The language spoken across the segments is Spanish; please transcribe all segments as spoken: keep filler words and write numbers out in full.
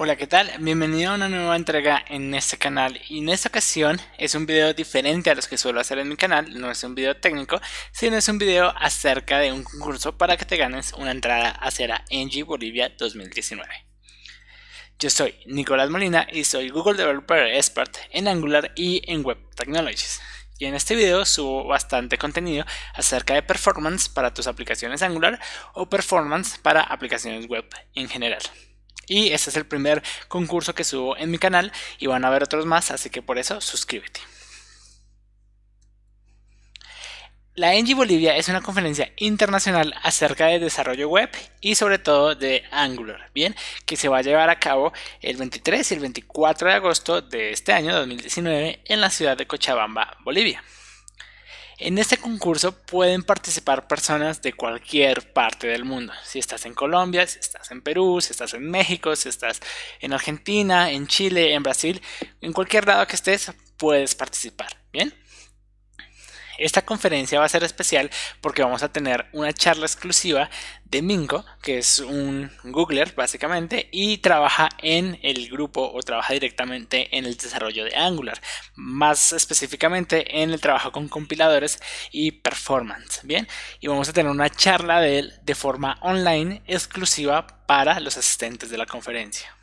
Hola, ¿qué tal? Bienvenido a una nueva entrega en este canal, y en esta ocasión es un video diferente a los que suelo hacer en mi canal. No es un video técnico, sino es un video acerca de un concurso para que te ganes una entrada hacia la N G Bolivia dos mil diecinueve. Yo soy Nicolás Molina y soy Google Developer Expert en Angular y en Web Technologies. Y en este video subo bastante contenido acerca de performance para tus aplicaciones Angular o performance para aplicaciones web en general. Y este es el primer concurso que subo en mi canal y van a haber otros más, así que por eso suscríbete. La N G Bolivia es una conferencia internacional acerca de desarrollo web y sobre todo de Angular, bien, que se va a llevar a cabo el veintitrés y el veinticuatro de agosto de este año dos mil diecinueve en la ciudad de Cochabamba, Bolivia. En este concurso pueden participar personas de cualquier parte del mundo. Si estás en Colombia, si estás en Perú, si estás en México, si estás en Argentina, en Chile, en Brasil, en cualquier lado que estés puedes participar, ¿bien? Esta conferencia va a ser especial porque vamos a tener una charla exclusiva de Mingo, que es un Googler básicamente, y trabaja en el grupo o trabaja directamente en el desarrollo de Angular, más específicamente en el trabajo con compiladores y performance, ¿bien? Y vamos a tener una charla de él de forma online exclusiva para los asistentes de la conferencia.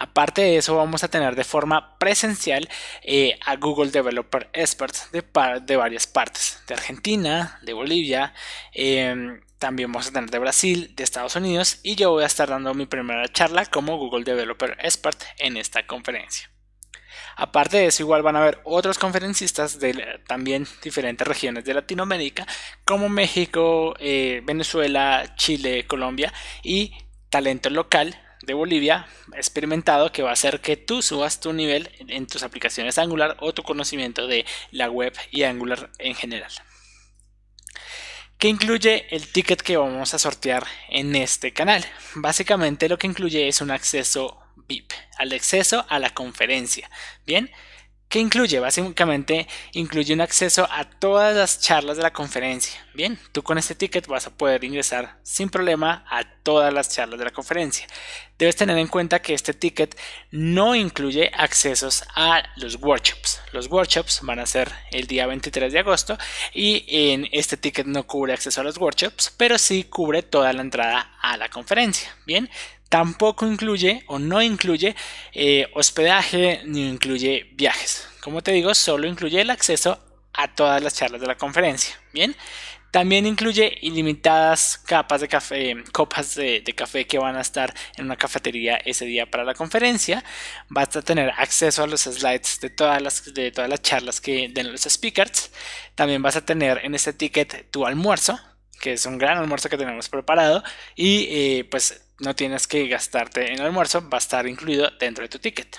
Aparte de eso, vamos a tener de forma presencial eh, a Google Developer Experts de, par de varias partes, de Argentina, de Bolivia, eh, también vamos a tener de Brasil, de Estados Unidos, y yo voy a estar dando mi primera charla como Google Developer Expert en esta conferencia. Aparte de eso, igual van a haber otros conferencistas de también diferentes regiones de Latinoamérica, como México, eh, Venezuela, Chile, Colombia, y talento local de Bolivia experimentado, que va a hacer que tú subas tu nivel en tus aplicaciones Angular o tu conocimiento de la web y Angular en general. ¿Qué incluye el ticket que vamos a sortear en este canal? Básicamente lo que incluye es un acceso V I P, al acceso a la conferencia, ¿bien? ¿Qué incluye? Básicamente incluye un acceso a todas las charlas de la conferencia. Bien, tú con este ticket vas a poder ingresar sin problema a todas las charlas de la conferencia. Debes tener en cuenta que este ticket no incluye accesos a los workshops. Los workshops van a ser el día veintitrés de agosto y en este ticket no cubre acceso a los workshops, pero sí cubre toda la entrada a la conferencia. Bien, tampoco incluye o no incluye eh, hospedaje ni incluye viajes. Como te digo, solo incluye el acceso a todas las charlas de la conferencia. Bien, también incluye ilimitadas capas de café, copas de, de café que van a estar en una cafetería ese día para la conferencia. Vas a tener acceso a los slides de todas las, de todas las charlas que den los speakers. También vas a tener en este ticket tu almuerzo, que es un gran almuerzo que tenemos preparado, y eh, pues no tienes que gastarte en el almuerzo, va a estar incluido dentro de tu ticket.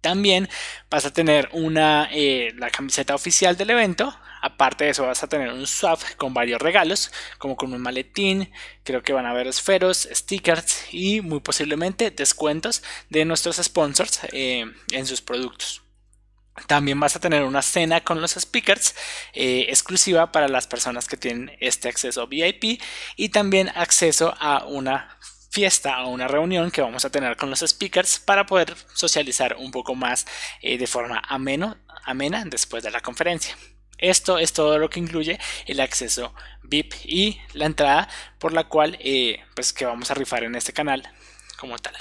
También vas a tener una, eh, la camiseta oficial del evento. Aparte de eso, vas a tener un swap con varios regalos, como con un maletín, creo que van a haber esferos, stickers y muy posiblemente descuentos de nuestros sponsors eh, en sus productos. También vas a tener una cena con los speakers eh, exclusiva para las personas que tienen este acceso V I P, y también acceso a una fiesta o una reunión que vamos a tener con los speakers para poder socializar un poco más eh, de forma ameno, amena después de la conferencia. Esto es todo lo que incluye el acceso V I P y la entrada por la cual eh, pues que vamos a rifar en este canal como tal.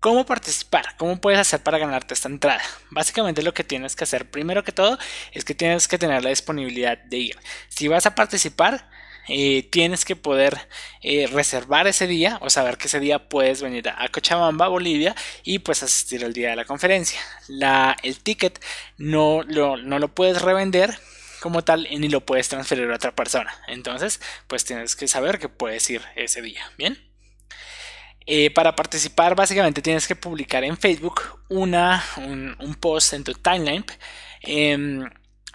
¿Cómo participar? ¿Cómo puedes hacer para ganarte esta entrada? Básicamente lo que tienes que hacer primero que todo es que tienes que tener la disponibilidad de ir. Si vas a participar, eh, tienes que poder eh, reservar ese día o saber que ese día puedes venir a Cochabamba, Bolivia, y pues asistir al día de la conferencia. La, el ticket no lo, no lo puedes revender como tal, ni lo puedes transferir a otra persona. Entonces, pues tienes que saber que puedes ir ese día, ¿bien? Eh, para participar básicamente tienes que publicar en Facebook una, un, un post en tu timeline eh,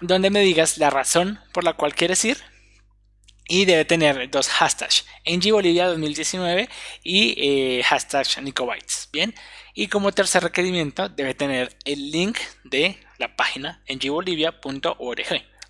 donde me digas la razón por la cual quieres ir, y debe tener dos hashtags: N G Bolivia dos mil diecinueve y eh, hashtag nicobytes, bien. Y como tercer requerimiento debe tener el link de la página N G bolivia punto org.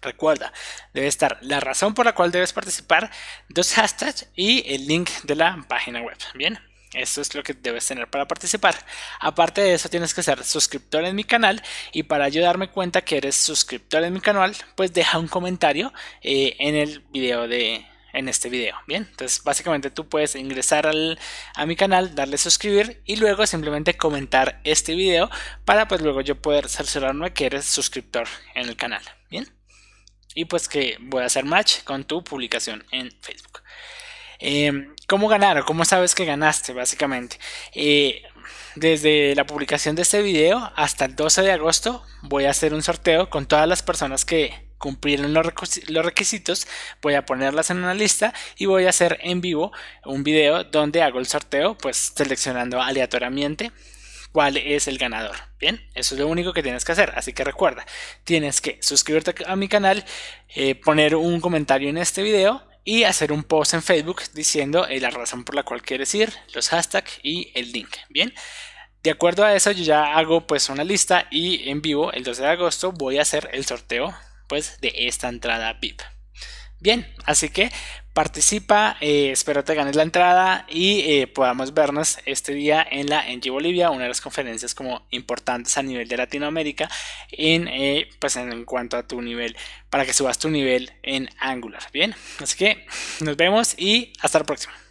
Recuerda, debe estar la razón por la cual debes participar, dos hashtags y el link de la página web, bien. Esto es lo que debes tener para participar. Aparte de eso, tienes que ser suscriptor en mi canal, y para yo darme cuenta que eres suscriptor en mi canal, pues deja un comentario eh, en el video de... en este video. Bien, entonces básicamente tú puedes ingresar al, a mi canal, darle suscribir y luego simplemente comentar este video para pues luego yo poder cerciorarme que eres suscriptor en el canal. Bien, y pues que voy a hacer match con tu publicación en Facebook. Eh, ¿Cómo ganar o cómo sabes que ganaste? Básicamente eh, desde la publicación de este video hasta el doce de agosto voy a hacer un sorteo con todas las personas que cumplieron los requisitos. Voy a ponerlas en una lista y voy a hacer en vivo un video donde hago el sorteo, pues seleccionando aleatoriamente cuál es el ganador. Bien, eso es lo único que tienes que hacer. Así que recuerda, tienes que suscribirte a mi canal, eh, poner un comentario en este video y hacer un post en Facebook diciendo eh, la razón por la cual quieres ir, los hashtags y el link. Bien, de acuerdo a eso yo ya hago pues una lista y en vivo el doce de agosto voy a hacer el sorteo pues de esta entrada V I P. Bien, así que participa, eh, espero te ganes la entrada y eh, podamos vernos este día en la N G Bolivia, una de las conferencias como importantes a nivel de Latinoamérica en, eh, pues en, en cuanto a tu nivel, para que subas tu nivel en Angular. Bien, así que nos vemos y hasta la próxima.